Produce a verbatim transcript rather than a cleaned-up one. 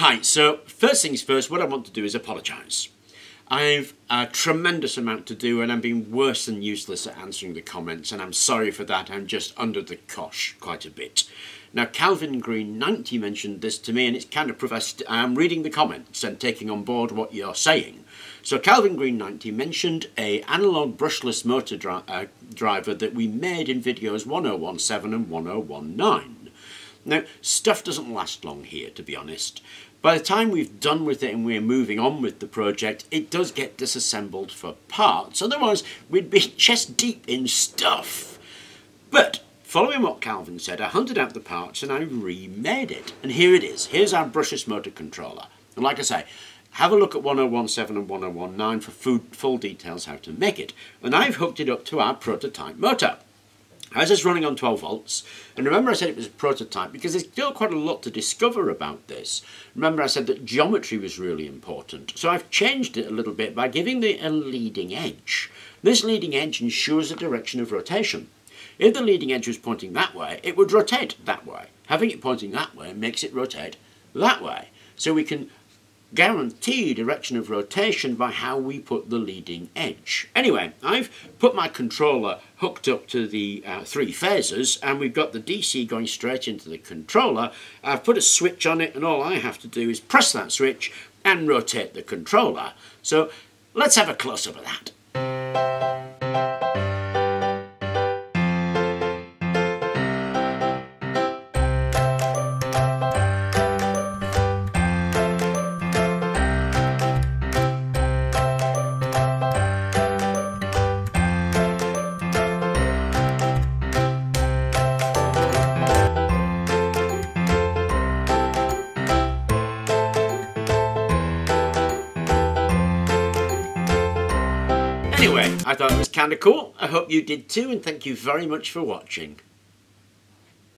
Hi, so first things first, what I want to do is apologise. I've a tremendous amount to do and I'm being worse than useless at answering the comments, and I'm sorry for that. I'm just under the cosh quite a bit. Now, Calvin Green ninety mentioned this to me, and it's kind of professed. I'm reading the comments and taking on board what you're saying. So Calvin Green ninety mentioned a analogue brushless motor dri uh, driver that we made in videos one oh one seven and one oh one nine. Now, stuff doesn't last long here, to be honest. By the time we've done with it and we're moving on with the project, it does get disassembled for parts. Otherwise, we'd be chest deep in stuff. But, following what Calvin said, I hunted out the parts and I remade it. And here it is. Here's our brushless motor controller. And like I say, have a look at one oh one seven and one oh one nine for food, full details how to make it. And I've hooked it up to our prototype motor. As it's running on twelve volts, and remember I said it was a prototype because there's still quite a lot to discover about this. Remember I said that geometry was really important, so I've changed it a little bit by giving it a leading edge. This leading edge ensures the direction of rotation. If the leading edge was pointing that way, it would rotate that way. Having it pointing that way makes it rotate that way. So we can guarantee direction of rotation by how we put the leading edge. Anyway, I've put my controller hooked up to the uh, three phases, and we've got the D C going straight into the controller. I've put a switch on it, and all I have to do is press that switch and rotate the controller. So let's have a close-up of that. Anyway, I thought it was kind of cool. I hope you did too, and thank you very much for watching.